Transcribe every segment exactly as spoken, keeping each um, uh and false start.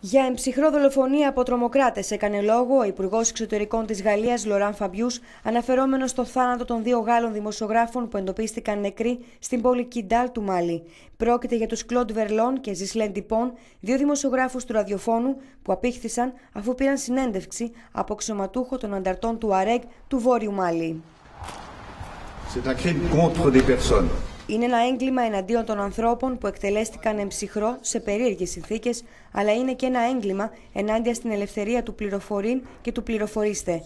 Για εμψυχρό δολοφονία από τρομοκράτες έκανε λόγο ο Υπουργός Εξωτερικών της Γαλλίας Λοράν Φαμπιούς, αναφερόμενος στο θάνατο των δύο Γάλλων δημοσιογράφων που εντοπίστηκαν νεκροί στην πόλη Κιντάλ του Μάλι. Πρόκειται για τους Κλοντ Βερλόν και Ζισλέν Ντιπόν, δύο δημοσιογράφους του ραδιοφώνου που απήχθησαν αφού πήραν συνέντευξη από αξιωματούχο των ανταρτών του ΑΡΕΓ του Βόρειου Μάλι. Είναι ένα έγκλημα εναντίον των ανθρώπων που εκτελέστηκαν εμψυχρό σε περίεργες συνθήκες, αλλά είναι και ένα έγκλημα ενάντια στην ελευθερία του πληροφορήν και του πληροφορήστε.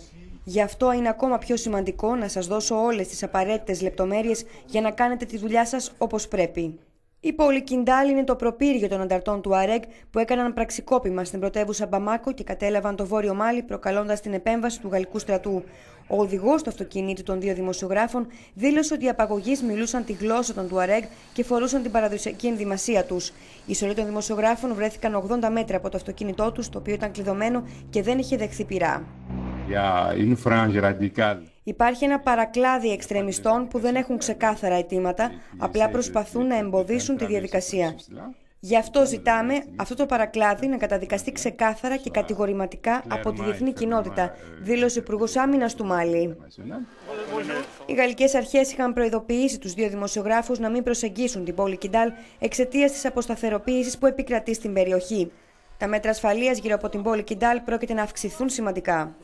Γι' αυτό είναι ακόμα πιο σημαντικό να σας δώσω όλες τις απαραίτητες λεπτομέρειες για να κάνετε τη δουλειά σας όπως πρέπει. Η πόλη Κιντάλ είναι το προπύργιο των ανταρτών του ΑΡΕΓ που έκαναν πραξικόπημα στην πρωτεύουσα Μπαμάκο και κατέλαβαν το Βόρειο Μάλι, προκαλώντας την επέμβαση του γαλλικού στρατού. Ο οδηγός του αυτοκινήτου των δύο δημοσιογράφων δήλωσε ότι οι απαγωγείς μιλούσαν τη γλώσσα των του ΑΡΕΓ και φορούσαν την παραδοσιακή ενδυμασία τους. Οι σωλοί των δημοσιογράφων βρέθηκαν ογδόντα μέτρα από το αυτοκίνητό τους, το οποίο ήταν κλειδωμένο και δεν είχε δεχθεί πειρά. Υπάρχει ένα παρακλάδι εξτρεμιστών που δεν έχουν ξεκάθαρα αιτήματα, απλά προσπαθούν να εμποδίσουν τη διαδικασία. Γι' αυτό ζητάμε αυτό το παρακλάδι να καταδικαστεί ξεκάθαρα και κατηγορηματικά από τη διεθνή κοινότητα, δήλωσε ο Υπουργός Άμυνας του Μάλι. Οι γαλλικές αρχές είχαν προειδοποιήσει τους δύο δημοσιογράφους να μην προσεγγίσουν την πόλη Κιντάλ εξαιτίας της αποσταθεροποίησης που επικρατεί στην περιοχή. Τα μέτρα ασφαλείας γύρω από την πόλη Κιντάλ πρόκειται να αυξηθούν σημαντικά.